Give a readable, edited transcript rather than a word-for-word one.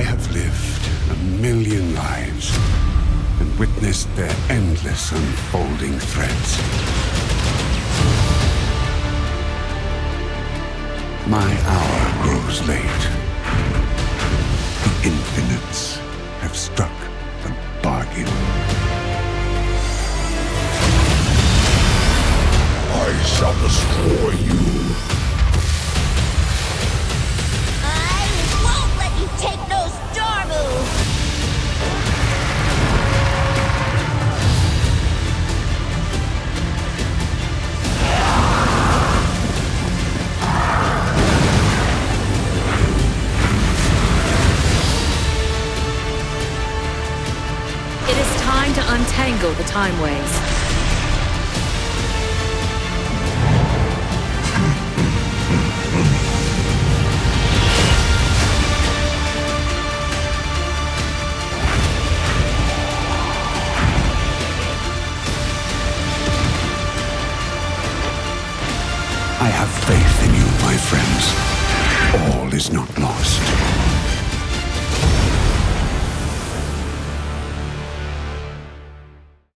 I have lived a million lives and witnessed their endless unfolding threads. My hour grows late. The infinites have struck a bargain. I shall destroy you. It is time to untangle the time waves. I have faith in you, my friends. All is not lost.